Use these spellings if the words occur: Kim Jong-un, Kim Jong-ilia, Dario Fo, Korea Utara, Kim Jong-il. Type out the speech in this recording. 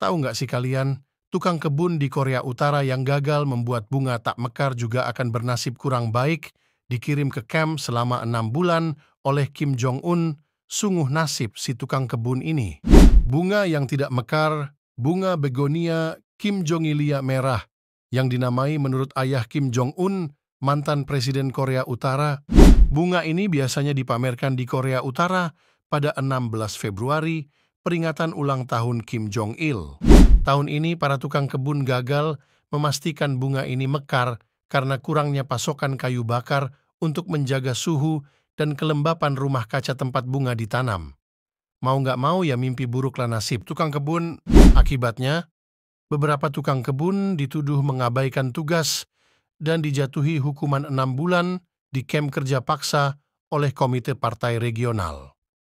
Tahu nggak sih kalian, tukang kebun di Korea Utara yang gagal membuat bunga tak mekar juga akan bernasib kurang baik, dikirim ke kamp selama 6 bulan oleh Kim Jong-un. Sungguh nasib si tukang kebun ini. Bunga yang tidak mekar, bunga begonia Kim Jong-ilia merah, yang dinamai menurut ayah Kim Jong-un, mantan Presiden Korea Utara. Bunga ini biasanya dipamerkan di Korea Utara pada 16 Februari, peringatan ulang tahun Kim Jong-il. Tahun ini para tukang kebun gagal memastikan bunga ini mekar karena kurangnya pasokan kayu bakar untuk menjaga suhu dan kelembapan rumah kaca tempat bunga ditanam. Mau nggak mau ya mimpi buruklah nasib tukang kebun. Akibatnya, beberapa tukang kebun dituduh mengabaikan tugas dan dijatuhi hukuman 6 bulan di kamp kerja paksa oleh Komite Partai Regional.